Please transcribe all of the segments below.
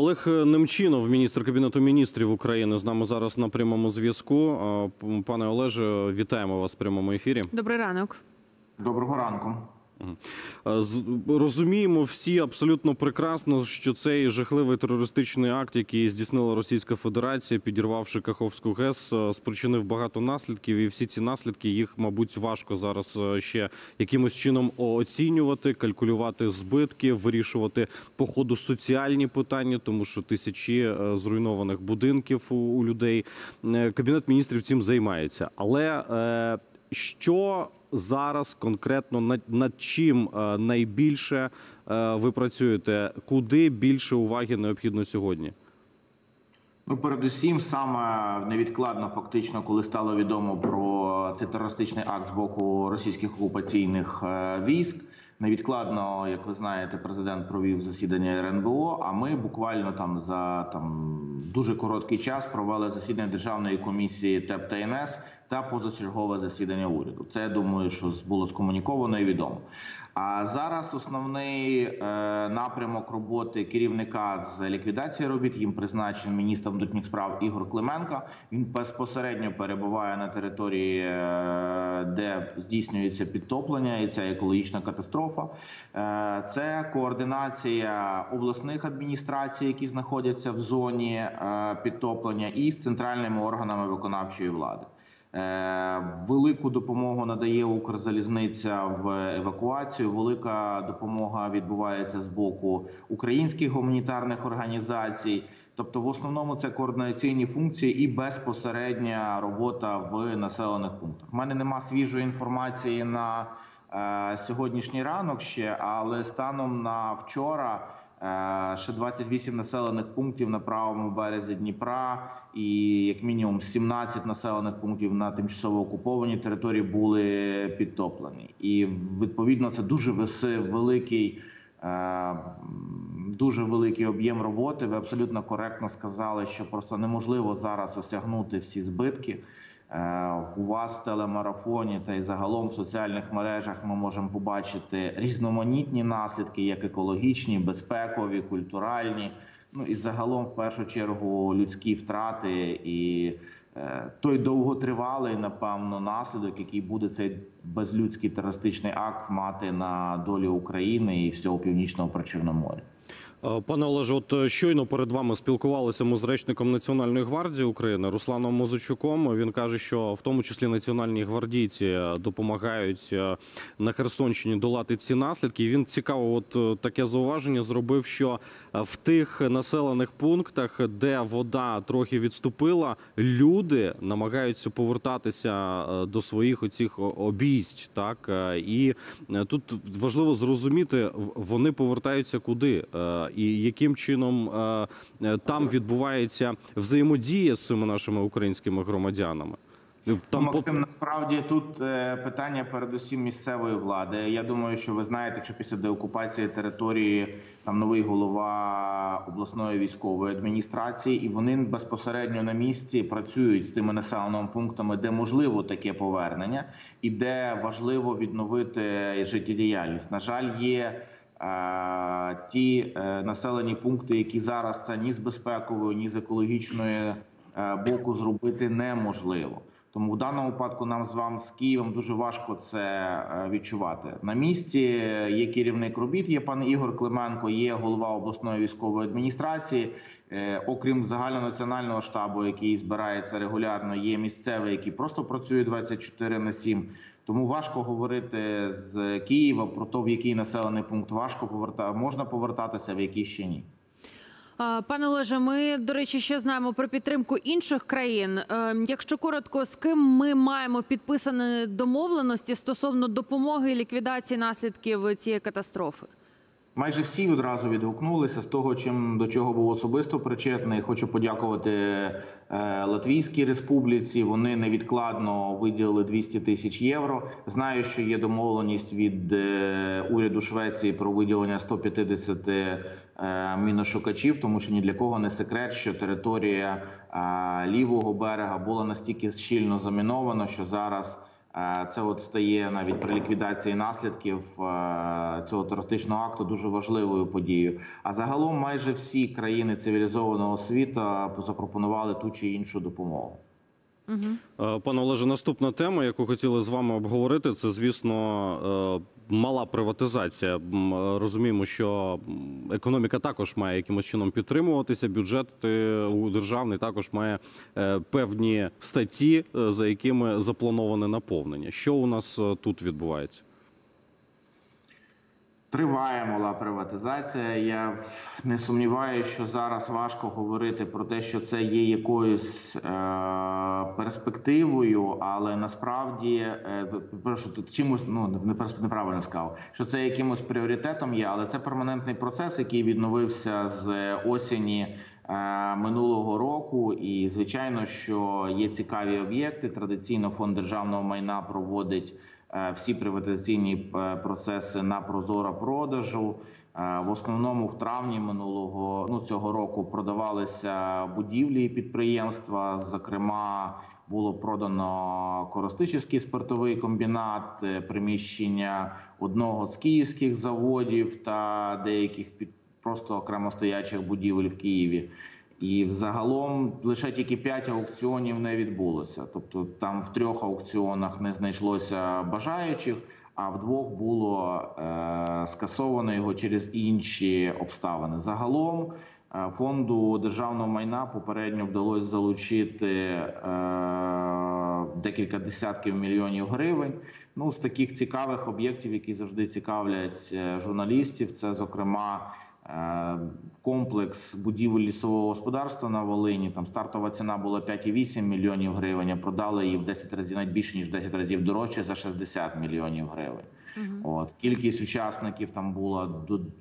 Олег Немчінов, міністр Кабінету міністрів України, з нами зараз на прямому зв'язку. Пане Олеже, вітаємо вас в прямому ефірі. Добрий ранок. Доброго ранку. Розуміємо всі абсолютно прекрасно, що цей жахливий терористичний акт, який здійснила Російська Федерація, підірвавши Каховську ГЕС, спричинив багато наслідків, і всі ці наслідки, їх, мабуть, важко зараз ще якимось чином оцінювати, калькулювати збитки, вирішувати по ходу соціальні питання, тому що тисячі зруйнованих будинків у людей. Кабінет міністрів цим займається. Але що зараз конкретно над чим найбільше ви працюєте? Куди більше уваги необхідно сьогодні? Ну, передусім, саме невідкладно, фактично, коли стало відомо про цей терористичний акт з боку російських окупаційних військ, невідкладно, як ви знаєте, президент провів засідання РНБО, а ми буквально там за дуже короткий час провели засідання Державної комісії ТЕП та ЕНС та позачергове засідання уряду. Це, я думаю, що було скомуніковано і відомо. А зараз основний напрямок роботи керівника з ліквідації робіт, їм призначений міністр внутрішніх справ Ігор Клименко. Він безпосередньо перебуває на території, де здійснюється підтоплення і ця екологічна катастрофа. Це координація обласних адміністрацій, які знаходяться в зоні підтоплення, і з центральними органами виконавчої влади. Велику допомогу надає Укрзалізниця в евакуацію, велика допомога відбувається з боку українських гуманітарних організацій. Тобто в основному це координаційні функції і безпосередня робота в населених пунктах. У мене нема свіжої інформації на сьогоднішній ранок ще, але станом на вчора ще 28 населених пунктів на правому березі Дніпра і як мінімум 17 населених пунктів на тимчасово окупованій території були підтоплені. І відповідно це дуже великий об'єм роботи. Ви абсолютно коректно сказали, що просто неможливо зараз осягнути всі збитки. У вас в телемарафоні та й загалом в соціальних мережах ми можемо побачити різноманітні наслідки, як екологічні, безпекові, культуральні, ну і загалом в першу чергу людські втрати і той довготривалий, напевно, наслідок, який буде цей безлюдський терористичний акт мати на долю України і всього північного Причорномор'я. Пане Олеже, от щойно перед вами спілкувалися ми з речником Національної гвардії України Русланом Мозичуком. Він каже, що в тому числі національні гвардійці допомагають на Херсонщині долати ці наслідки. І він цікаво от таке зауваження зробив, що в тих населених пунктах, де вода трохи відступила, люди намагаються повертатися до своїх оцих обійсть. Так? І тут важливо зрозуміти, вони повертаються куди? І яким чином там відбувається взаємодія з цими нашими українськими громадянами? Там... Максим, насправді тут питання передусім місцевої влади. Я думаю, що ви знаєте, що після деокупації території там новий голова обласної військової адміністрації, і вони безпосередньо на місці працюють з тими населеними пунктами, де можливо таке повернення, і де важливо відновити життєдіяльність. На жаль, є ті населені пункти, які зараз це ні з безпекової, ні з екологічної боку зробити неможливо. Тому в даному випадку нам з вами, з Києвом, дуже важко це відчувати. На місці є керівник робіт, є пан Ігор Клименко, є голова обласної військової адміністрації. Окрім загальнонаціонального штабу, який збирається регулярно, є місцевий, який просто працює 24/7. Тому важко говорити з Києва про те, в який населений пункт можна повертатися, в який ще ні. Пане Олеже, ми, до речі, ще знаємо про підтримку інших країн. Якщо коротко, з ким ми маємо підписані домовленості стосовно допомоги і ліквідації наслідків цієї катастрофи? Майже всі одразу відгукнулися з того, до чого був особисто причетний. Хочу подякувати Латвійській республіці. Вони невідкладно виділили 200 тисяч євро. Знаю, що є домовленість від уряду Швеції про виділення 150 міношукачів, тому що ні для кого не секрет, що територія лівого берега була настільки щільно замінована, що зараз Це от стає навіть при ліквідації наслідків цього терористичного акту дуже важливою подією. А загалом майже всі країни цивілізованого світу запропонували ту чи іншу допомогу. Пане Олеже, наступна тема, яку хотіли з вами обговорити, це, звісно, мала приватизація. Розуміємо, що економіка також має якимось чином підтримуватися, бюджет державний також має певні статті, за якими заплановане наповнення. Що у нас тут відбувається? Триває мала приватизація. Я не сумніваюся, що зараз важко говорити про те, що це є якоюсь перспективою, але насправді, чимось, неправильно сказав, що це якимось пріоритетом є, але це перманентний процес, який відновився з осені минулого року. І, звичайно, що є цікаві об'єкти. Традиційно Фонд державного майна проводить всі приватизаційні процеси на прозоро-продажу. В основному в травні цього року продавалися будівлі і підприємства. Зокрема, було продано Коростишівський спиртовий комбінат, приміщення одного з київських заводів та деяких просто окремо стоячих будівель в Києві. І загалом лише тільки 5 аукціонів не відбулося. Тобто там в 3 аукціонах не знайшлося бажаючих, а в 2 було скасовано його через інші обставини. Загалом Фонду державного майна попередньо вдалося залучити декілька десятків мільйонів гривень. З таких цікавих об'єктів, які завжди цікавлять журналістів, це, зокрема, комплекс будівель лісового господарства на Волині. Там стартова ціна була 5,8 мільйонів гривень, а продали її в 10 разів, навіть більше, ніж 10 разів дорожче, за 60 мільйонів гривень. Кількість учасників там була,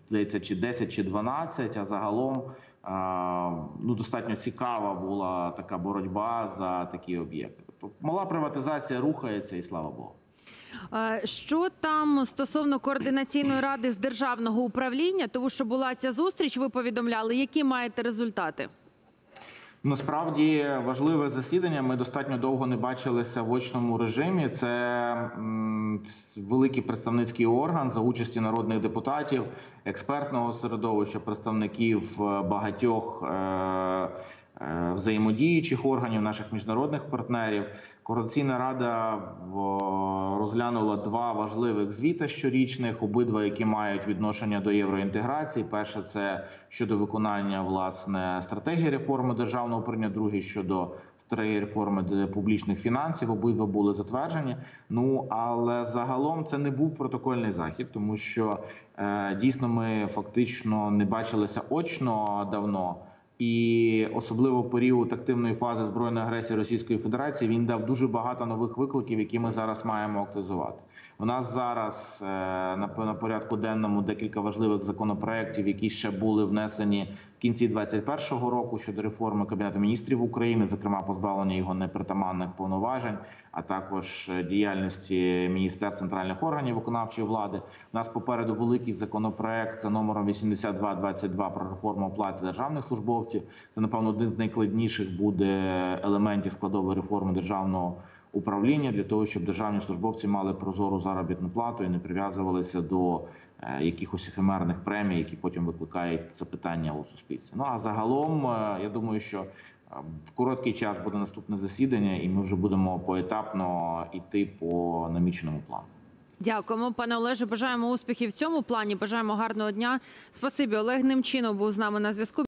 здається, чи 10, чи 12, а загалом достатньо цікава була така боротьба за такі об'єкти. Тобто мала приватизація рухається, і слава Богу. Що там стосовно Координаційної ради з державного управління? Тому що була ця зустріч, ви повідомляли. Які маєте результати? Насправді важливе засідання. Ми достатньо довго не бачилися в очному режимі. Це великий представницький орган за участі народних депутатів, експертного середовища, представників багатьох взаємодіючих органів, наших міжнародних партнерів. Координаційна рада розглянула 2 важливих звіта щорічних, обидва, які мають відношення до євроінтеграції. Перше – це щодо виконання, власне, стратегії реформи державного управління, друге – щодо стратегії реформи публічних фінансів, обидва були затверджені. Але загалом це не був протокольний захід, тому що дійсно ми фактично не бачилися очно давно. І особливо період активної фази збройної агресії Російської Федерації, він дав дуже багато нових викликів, які ми зараз маємо активізувати. У нас зараз на порядку денному декілька важливих законопроєктів, які ще були внесені в кінці 2021 року щодо реформи Кабінету міністрів України, зокрема позбавлення його непритаманних повноважень, а також діяльності міністерств, центральних органів виконавчої влади. У нас попереду великий законопроєкт за номером 8222 про реформу оплати державних службовців. Це, напевно, один з найскладніших буде елементів складової реформи державного управління для того, щоб державні службовці мали прозору заробітну плату і не прив'язувалися до якихось ефемерних премій, які потім викликають запитання у суспільстві. А загалом, я думаю, що в короткий час буде наступне засідання, і ми вже будемо поетапно йти по наміченому плану. Дякуємо, пане Олеже. Бажаємо успіхів в цьому плані. Бажаємо гарного дня. Спасибі. Олег Немчінов був з нами на зв'язку.